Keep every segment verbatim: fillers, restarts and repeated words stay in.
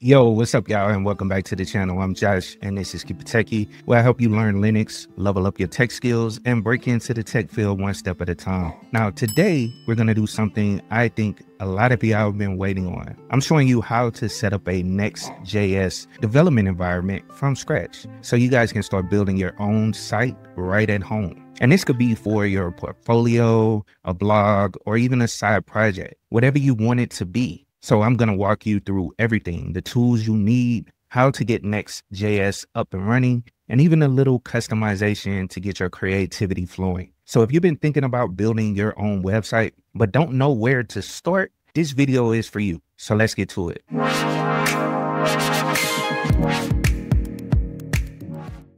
Yo, what's up, y'all, and welcome back to the channel. I'm Josh, and this is Keep It Techie, where I help you learn Linux, level up your tech skills, and break into the tech field one step at a time. Now, today, we're going to do something I think a lot of y'all have been waiting on. I'm showing you how to set up a Next.js development environment from scratch, so you guys can start building your own site right at home. And this could be for your portfolio, a blog, or even a side project, whatever you want it to be. So I'm going to walk you through everything, the tools you need, how to get Next.js up and running, and even a little customization to get your creativity flowing. So if you've been thinking about building your own website, but don't know where to start, this video is for you. So let's get to it.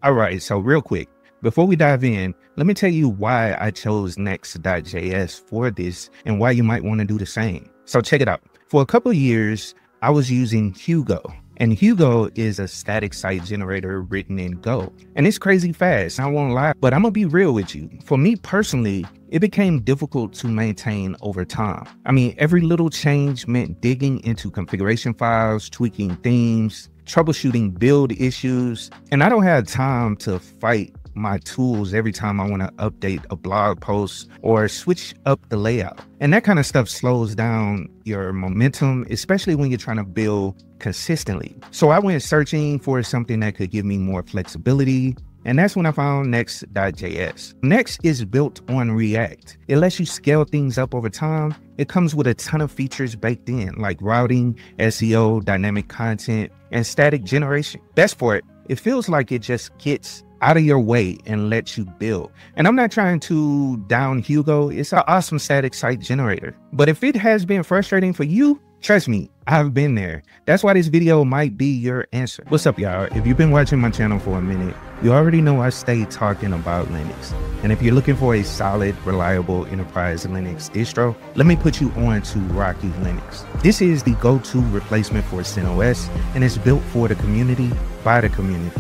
All right, so real quick, before we dive in, let me tell you why I chose Next.js for this and why you might want to do the same. So check it out. For a couple of years, I was using Hugo, and Hugo is a static site generator written in Go. And it's crazy fast, I won't lie, but I'm gonna be real with you. For me personally, it became difficult to maintain over time. I mean, every little change meant digging into configuration files, tweaking themes, troubleshooting build issues, and I don't have time to fight my tools every time I want to update a blog post or switch up the layout. And that kind of stuff slows down your momentum, especially when you're trying to build consistently. So I went searching for something that could give me more flexibility. And that's when I found Next.js. Next is built on React. It lets you scale things up over time. It comes with a ton of features baked in, like routing, S E O, dynamic content, and static generation. Best part, it feels like it just gets out of your way and let you build. And I'm not trying to down Hugo, it's an awesome static site generator. But if it has been frustrating for you, trust me, I've been there. That's why this video might be your answer. What's up, y'all? If you've been watching my channel for a minute, you already know I stay talking about Linux. And if you're looking for a solid, reliable enterprise Linux distro, let me put you on to Rocky Linux. This is the go-to replacement for CentOS, and it's built for the community, by the community.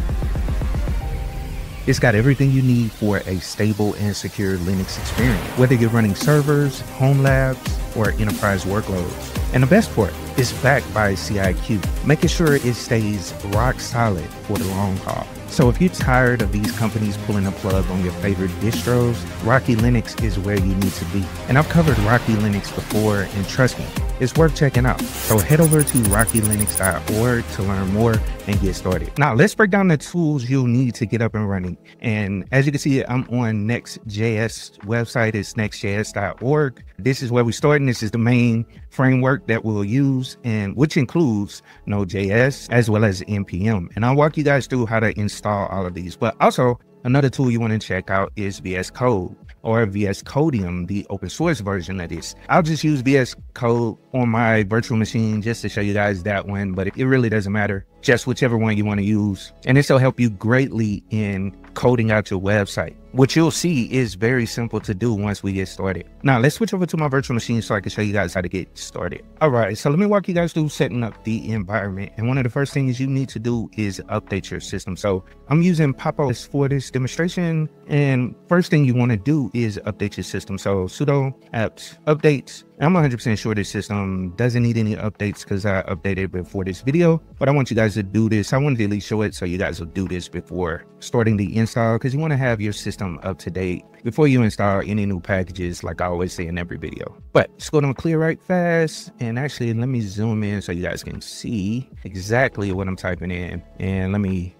It's got everything you need for a stable and secure Linux experience, whether you're running servers, home labs, or enterprise workloads. And the best part, it's backed by C I Q, making sure it stays rock solid for the long haul. So if you're tired of these companies pulling a plug on your favorite distros, Rocky Linux is where you need to be. And I've covered Rocky Linux before, and trust me, it's worth checking out. So head over to rocky linux dot org to learn more and get started. Now let's break down the tools you'll need to get up and running. And as you can see, I'm on Next.js website, it's next j s dot org. This is where we start, and this is the main framework that we'll use, and which includes Node.js as well as N P M. And I'll walk you guys through how to install all of these, but also another tool you want to check out is V S Code or V S Codeium, the open source version of this. I'll just use V S Code on my virtual machine just to show you guys that one, but it really doesn't matter. Just whichever one you want to use. And this will help you greatly in coding out your website. What you'll see is very simple to do once we get started. Now let's switch over to my virtual machine so I can show you guys how to get started. All right, so let me walk you guys through setting up the environment. And one of the first things you need to do is update your system. So I'm using Pop O S for this demonstration. And first thing you want to do is update your system. So sudo apt updates. I'm one hundred percent sure this system doesn't need any updates because I updated before this video, but I want you guys to do this. I wanted to at least show it so you guys will do this before starting the install, because you want to have your system up to date before you install any new packages, like I always say in every video. But let's go to clear right fast. And actually, let me zoom in so you guys can see exactly what I'm typing in. And let me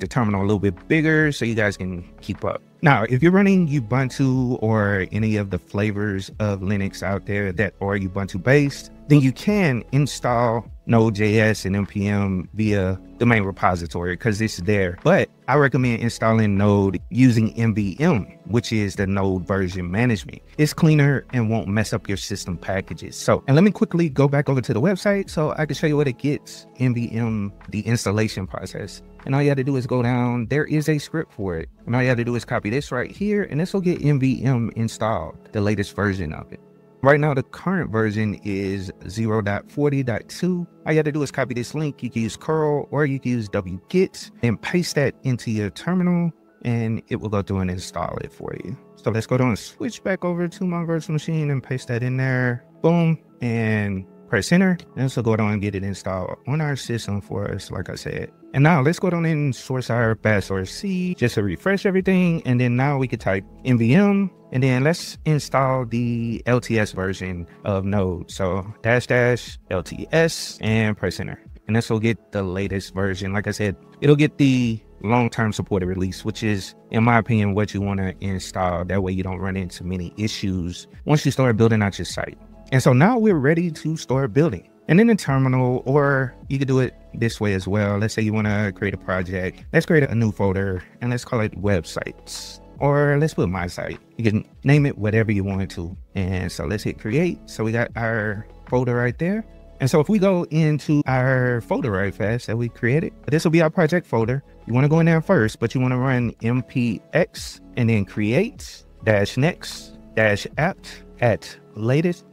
the terminal a little bit bigger so you guys can keep up. Now, if you're running Ubuntu or any of the flavors of Linux out there that are Ubuntu based, then you can install Node.js and N P M via the main repository because it's there. But I recommend installing Node using N V M, which is the Node version management. It's cleaner and won't mess up your system packages. So, and let me quickly go back over to the website so I can show you what it gets, N V M, the installation process. And all you have to do is go down. There is a script for it. And all you have to do is copy this right here, and this will get N V M installed, the latest version of it. Right now, the current version is zero point forty point two. All you have to do is copy this link. You can use curl or you can use wget and paste that into your terminal, and it will go through and install it for you. So let's go down and switch back over to my virtual machine and paste that in there. Boom. And press enter. And this will go down and get it installed on our system for us, like I said. And now let's go down and source our bash source C just to refresh everything. And then now we could type nvm, and then let's install the L T S version of Node. So dash dash L T S and press enter. And this will get the latest version. Like I said, it'll get the long-term supported release, which is, in my opinion, what you want to install. That way you don't run into many issues once you start building out your site. And so now we're ready to start building. And in the terminal, or you could do it this way as well. Let's say you want to create a project. Let's create a new folder and let's call it websites, or let's put my site. You can name it whatever you want to. And so let's hit create. So we got our folder right there. And so if we go into our folder right fast that we created, this will be our project folder. You want to go in there first, but you want to run M P X and then create dash next dash apt at latest.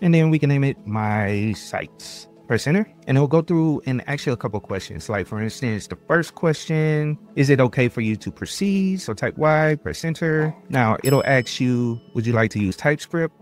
And then we can name it my sites. Press enter, and it'll go through and ask you a couple questions. Like for instance, the first question, is it okay for you to proceed? So type Y, press enter. Now it'll ask you, would you like to use TypeScript?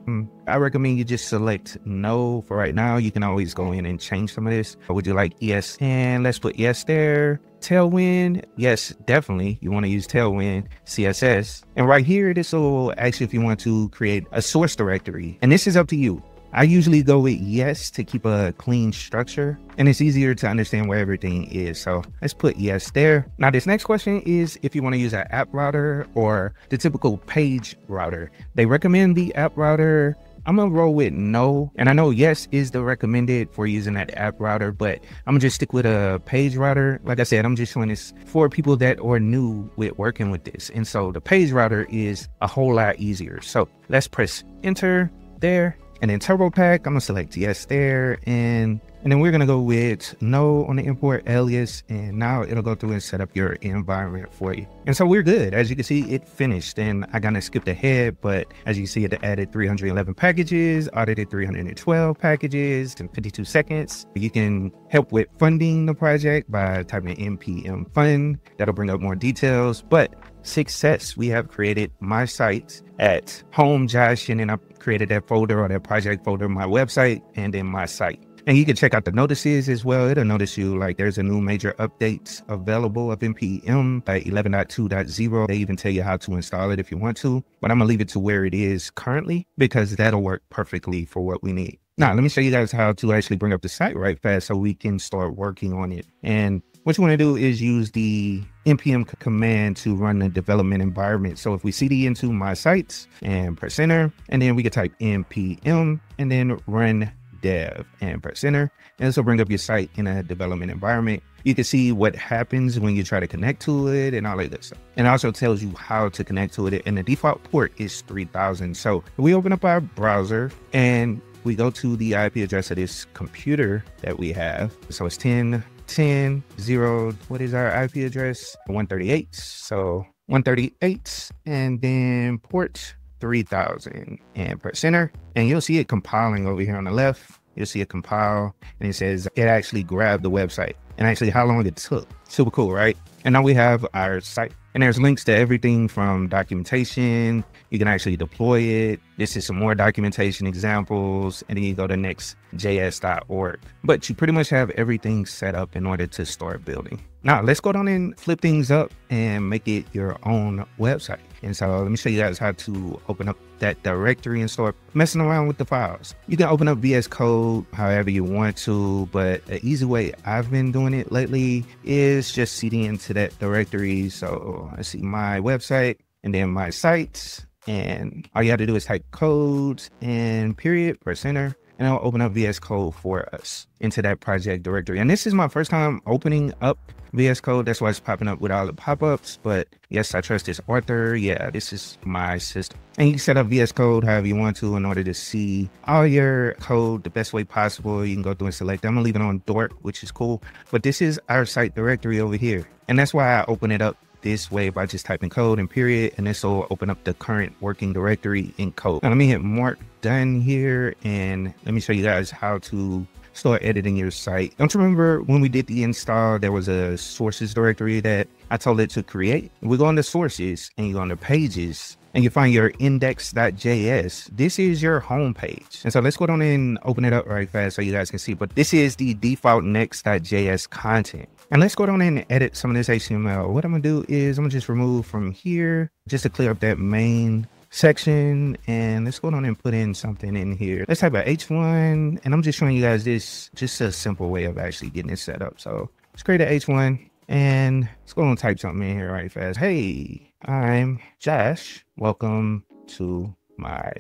I recommend you just select no for right now. You can always go in and change some of this. Would you like yes? And let's put yes there. Tailwind, yes, definitely. You want to use Tailwind C S S. And right here, this will ask you if you want to create a source directory. And this is up to you. I usually go with yes to keep a clean structure, and it's easier to understand where everything is. So let's put yes there. Now this next question is if you want to use an app router or the typical page router. They recommend the app router. I'm gonna roll with no. And I know yes is the recommended for using that app router, but I'm gonna just stick with a page router. Like I said, I'm just showing this for people that are new with working with this. And so the page router is a whole lot easier. So let's press enter there. And then Turbo Pack, I'm gonna select yes there. And, and then we're gonna go with no on the import alias. And now it'll go through and set up your environment for you. And so we're good. As you can see, it finished. And I kind of skipped ahead, but as you see, it added three hundred eleven packages, audited three hundred twelve packages in fifty-two seconds. You can help with funding the project by typing N P M fund. That'll bring up more details, but success. We have created my site at home, Josh, and then I created that folder or that project folder, my website, and then my site. And you can check out the notices as well. It'll notice you like there's a new major updates available of N P M like eleven point two point zero. They even tell you how to install it if you want to, but I'm gonna leave it to where it is currently because that'll work perfectly for what we need. Now, let me show you guys how to actually bring up the site right fast so we can start working on it. And what you want to do is use the N P M command to run the development environment. So if we cd into my sites and press enter, and then we can type N P M and then run dev and press enter. And this will bring up your site in a development environment. You can see what happens when you try to connect to it and all of this stuff. And it also tells you how to connect to it. And the default port is three thousand. So we open up our browser and we go to the I P address of this computer that we have. So it's ten ten zero. What is our I P address? one thirty-eight. So one thirty-eight and then port three thousand and press enter. And you'll see it compiling over here on the left. You'll see it compile and it says it actually grabbed the website and actually how long it took. Super cool, right? And now we have our site. And there's links to everything from documentation. You can actually deploy it. This is some more documentation examples. And then you go to next J S dot org. But you pretty much have everything set up in order to start building. Now let's go down and flip things up and make it your own website. And so let me show you guys how to open up that directory and start messing around with the files. You can open up V S Code however you want to, but an easy way I've been doing it lately is just cd into that directory. So I see my website and then my sites, and all you have to do is type codes and period, press enter, and I'll open up V S Code for us into that project directory. And this is my first time opening up V S Code. That's why it's popping up with all the pop-ups, but yes, I trust this author. Yeah, this is my system. And you can set up V S Code however you want to in order to see all your code the best way possible. You can go through and select. I'm gonna leave it on Dork, which is cool, but this is our site directory over here. And that's why I open it up this way by just typing code and period, and this will open up the current working directory in code. Now let me hit mark done here, and let me show you guys how to start editing your site. Don't you remember when we did the install, there was a sources directory that I told it to create? We go into sources and you go into pages, and you find your index dot J S. This is your home page. And so let's go down and open it up right fast so you guys can see, but this is the default next dot J S content. And let's go down and edit some of this H T M L. What I'm gonna do is I'm gonna just remove from here just to clear up that main section, and let's go on and put in something in here. Let's type out H one, and I'm just showing you guys this, just a simple way of actually getting it set up. So let's create an H one, and let's go on and type something in here right fast. Hey, I'm Josh. Welcome to my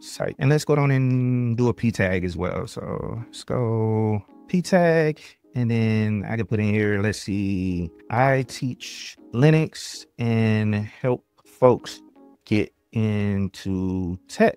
site. And let's go on and do a P tag as well. So let's go P tag, and then I can put in here, let's see, I teach Linux and help folks get into tech.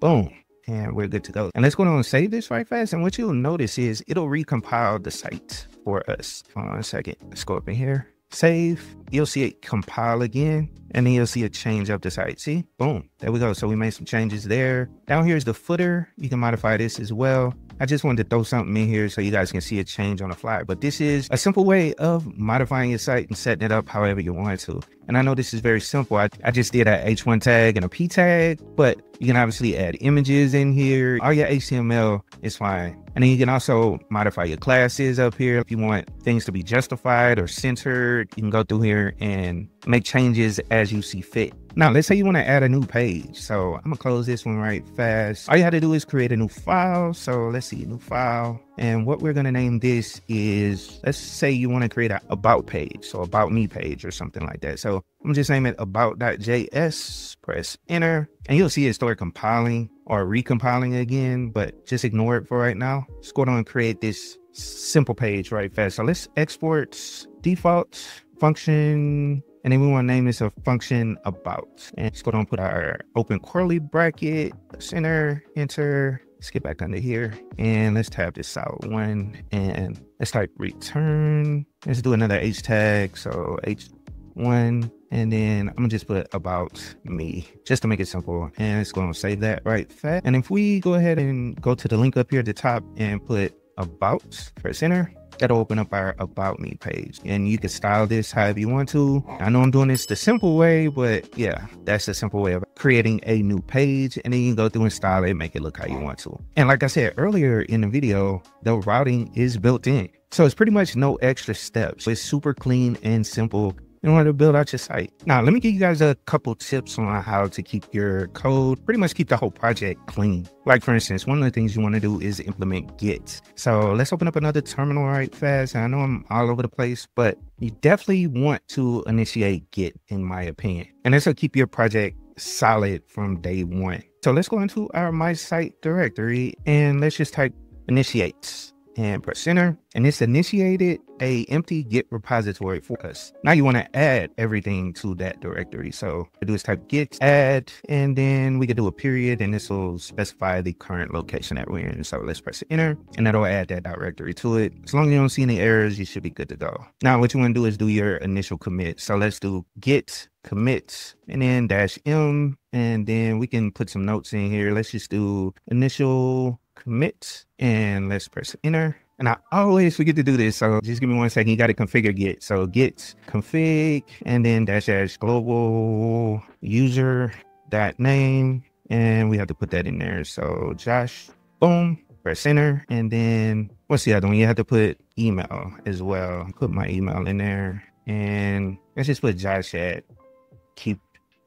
Boom, and we're good to go. And let's go on and save this right fast, and what you'll notice is it'll recompile the site for us. Hold on a second, let's go up in here, save. You'll see it compile again, and then you'll see a change up the site. See, boom, there we go. So we made some changes there. Down here is the footer. You can modify this as well. I just wanted to throw something in here so you guys can see a change on the fly, but this is a simple way of modifying your site and setting it up however you want to. And I know this is very simple. I, I just did an H one tag and a P tag, but you can obviously add images in here. All your H T M L is fine. And then you can also modify your classes up here. If you want things to be justified or centered, you can go through here and make changes as you see fit. Now, let's say you want to add a new page. So I'm gonna close this one right fast. All you have to do is create a new file. So let's see, new file. And what we're gonna name this is, let's say you wanna create an about page, so about me page or something like that. So I'm just name it about dot J S, press enter, and you'll see it start compiling or recompiling again, but just ignore it for right now. Let's go down and create this simple page right fast. So let's export default function, and then we wanna name this a function about. And let's go down and put our open curly bracket, press enter, enter. Let's get back under here and let's tab this out one and let's type return. Let's do another H tag. So H one, and then I'm gonna just put about me just to make it simple. And it's going to save that right fast. And if we go ahead and go to the link up here at the top and put about, press enter, that'll open up our about me page, and you can style this however you want to. I know I'm doing this the simple way, but yeah, that's the simple way of creating a new page, and then you can go through and style it, make it look how you want to. And like I said earlier in the video, the routing is built in, so it's pretty much no extra steps. It's super clean and simple in order to build out your site. Now, let me give you guys a couple tips on how to keep your code, pretty much keep the whole project clean. Like for instance, one of the things you wanna do is implement Git. So let's open up another terminal right fast. I know I'm all over the place, but you definitely want to initiate Git in my opinion. And this will keep your project solid from day one. So let's go into our My Site directory and let's just type initiates and press enter, and it's initiated a empty Git repository for us. Now you wanna add everything to that directory. So I do is type git add, and then we could do a period, and this will specify the current location that we're in. So let's press enter, and that'll add that directory to it. As long as you don't see any errors, you should be good to go. Now what you wanna do is do your initial commit. So let's do git commit, and then dash M, and then we can put some notes in here. Let's just do initial commit, and let's press enter. And I always forget to do this, so just give me one second. You got to configure Git. So Git config, and then dash dash global user dot name, and we have to put that in there. So Josh, boom, press enter, and then what's the other one? You have to put email as well. Put my email in there, and let's just put Josh at Keep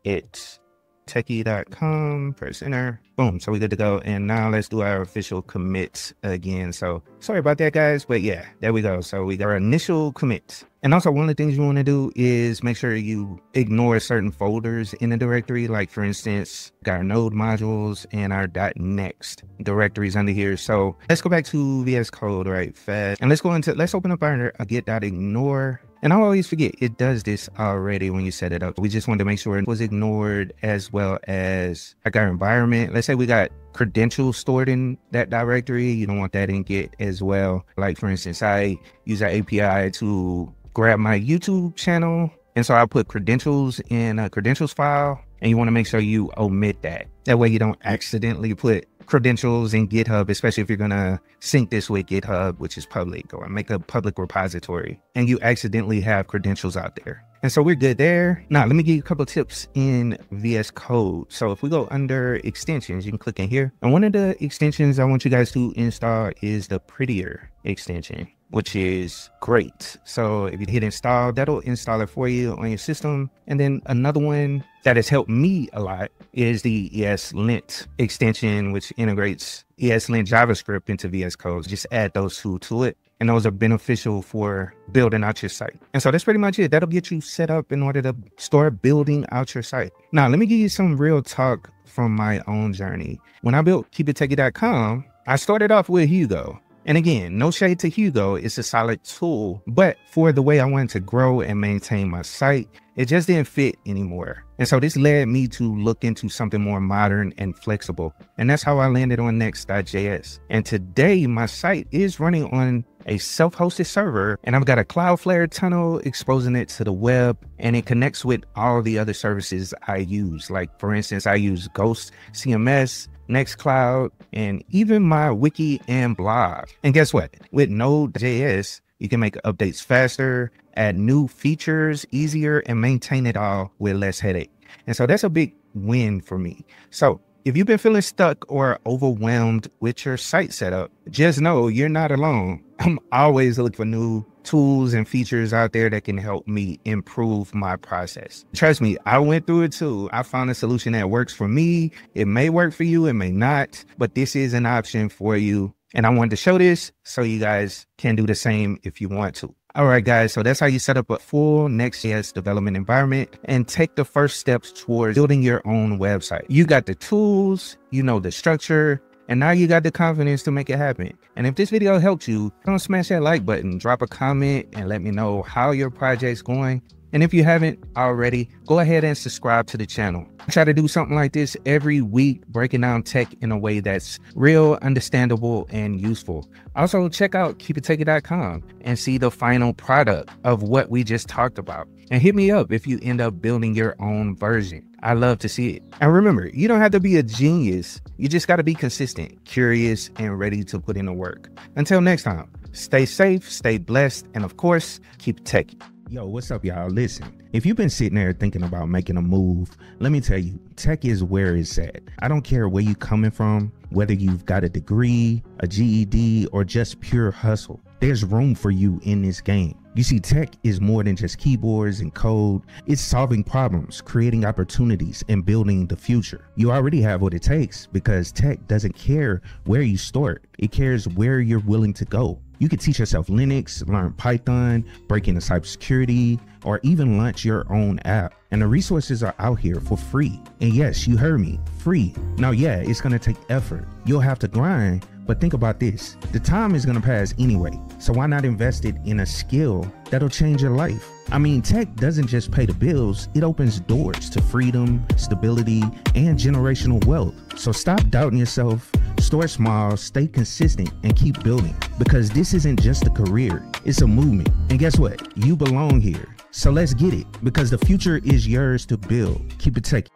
It Techie dot com, press enter, boom, so we're good to go. And now let's do our official commit again. So sorry about that guys, but yeah, there we go. So we got our initial commit. And also one of the things you want to do is make sure you ignore certain folders in the directory. Like for instance, got our node modules and our .next directories under here. So let's go back to V S Code right fast. And let's go into, let's open up our git.ignore. And I always forget, it does this already when you set it up. We just wanted to make sure it was ignored, as well as like our environment. Let's say we got credentials stored in that directory. You don't want that in Git as well. Like for instance, I use our A P I to grab my YouTube channel. And so I put credentials in a credentials file, and you want to make sure you omit that. That way you don't accidentally put credentials in GitHub, especially if you're gonna sync this with GitHub, which is public, or make a public repository, and you accidentally have credentials out there. And so we're good there. Now, let me give you a couple of tips in V S Code. So if we go under extensions, you can click in here. And one of the extensions I want you guys to install is the Prettier extension, which is great. So if you hit install, that'll install it for you on your system. And then another one that has helped me a lot is the ESLint extension, which integrates ESLint JavaScript into V S Code. Just add those two to it. And those are beneficial for building out your site. And so that's pretty much it. That'll get you set up in order to start building out your site. Now, let me give you some real talk from my own journey. When I built Keep It Techie dot com, I started off with Hugo. And again, no shade to Hugo, it's a solid tool, but for the way I wanted to grow and maintain my site, it just didn't fit anymore. And so this led me to look into something more modern and flexible. And that's how I landed on Next dot J S. And today my site is running on a self-hosted server, and I've got a Cloudflare tunnel exposing it to the web, and it connects with all the other services I use. Like for instance, I use Ghost C M S, Nextcloud, and even my wiki and blog. And guess what? With Node dot J S, you can make updates faster, add new features easier, and maintain it all with less headache. And so that's a big win for me. So if you've been feeling stuck or overwhelmed with your site setup, just know you're not alone. I'm always looking for new tools and features out there that can help me improve my process. Trust me, I went through it too. I found a solution that works for me. It may work for you, it may not, but this is an option for you. And I wanted to show this so you guys can do the same if you want to. All right, guys, so that's how you set up a full Next dot J S development environment and take the first steps towards building your own website. You got the tools, you know the structure, and now you got the confidence to make it happen. And if this video helped you, don't smash that like button, drop a comment, and let me know how your project's going. And if you haven't already, go ahead and subscribe to the channel. I try to do something like this every week, breaking down tech in a way that's real, understandable, and useful. Also, check out Keep It Techie dot com and see the final product of what we just talked about. And hit me up if you end up building your own version. I love to see it. And remember, you don't have to be a genius. You just got to be consistent, curious, and ready to put in the work. Until next time, stay safe, stay blessed, and of course, keep techie. Yo, what's up, y'all? Listen, if you've been sitting there thinking about making a move, let me tell you, tech is where it's at. I don't care where you're coming from, whether you've got a degree, a G E D, or just pure hustle. There's room for you in this game. You see, tech is more than just keyboards and code. It's solving problems, creating opportunities, and building the future. You already have what it takes because tech doesn't care where you start. It cares where you're willing to go. You can teach yourself Linux, learn Python, break into cybersecurity, or even launch your own app. And the resources are out here for free. And yes, you heard me, free. Now, yeah, it's gonna take effort. You'll have to grind, but think about this. The time is gonna pass anyway, so why not invest it in a skill that'll change your life? I mean, tech doesn't just pay the bills, it opens doors to freedom, stability, and generational wealth. So stop doubting yourself, start small, stay consistent, and keep building. Because this isn't just a career, it's a movement. And guess what? You belong here. So let's get it, because the future is yours to build. Keep it techie.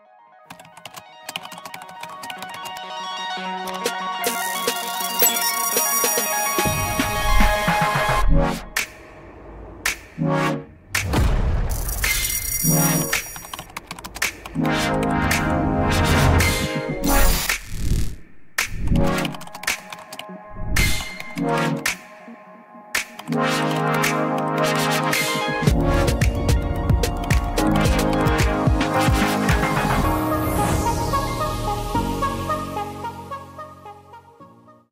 Wow.